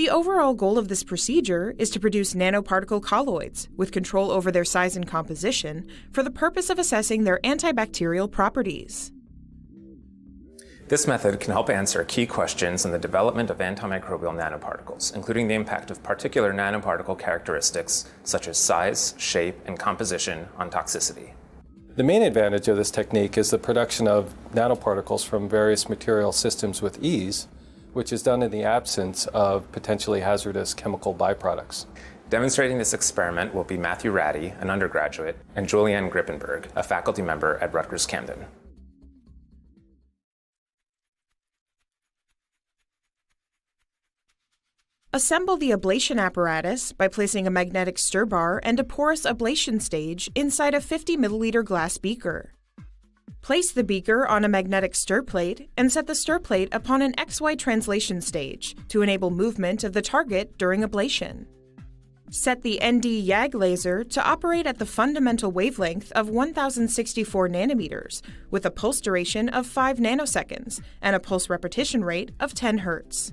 The overall goal of this procedure is to produce nanoparticle colloids with control over their size and composition for the purpose of assessing their antibacterial properties. This method can help answer key questions in the development of antimicrobial nanoparticles, including the impact of particular nanoparticle characteristics such as size, shape, and composition on toxicity. The main advantage of this technique is the production of nanoparticles from various material systems with ease, which is done in the absence of potentially hazardous chemical byproducts. Demonstrating this experiment will be Matthew Ratti, an undergraduate, and Julianne Griepenburg, a faculty member at Rutgers Camden. Assemble the ablation apparatus by placing a magnetic stir bar and a porous ablation stage inside a 50 milliliter glass beaker. Place the beaker on a magnetic stir plate and set the stir plate upon an XY translation stage to enable movement of the target during ablation. Set the Nd:YAG laser to operate at the fundamental wavelength of 1064 nanometers with a pulse duration of 5 nanoseconds and a pulse repetition rate of 10 hertz.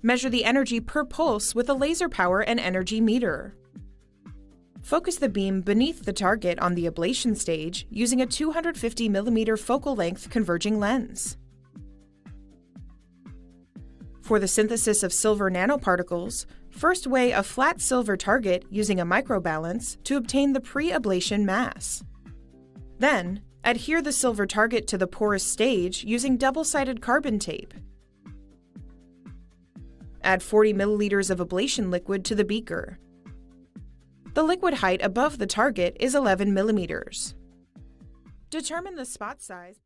Measure the energy per pulse with a laser power and energy meter. Focus the beam beneath the target on the ablation stage using a 250mm focal length converging lens. For the synthesis of silver nanoparticles, first weigh a flat silver target using a microbalance to obtain the pre-ablation mass. Then, adhere the silver target to the porous stage using double-sided carbon tape. Add 40 milliliters of ablation liquid to the beaker. The liquid height above the target is 11 millimeters. Determine the spot size by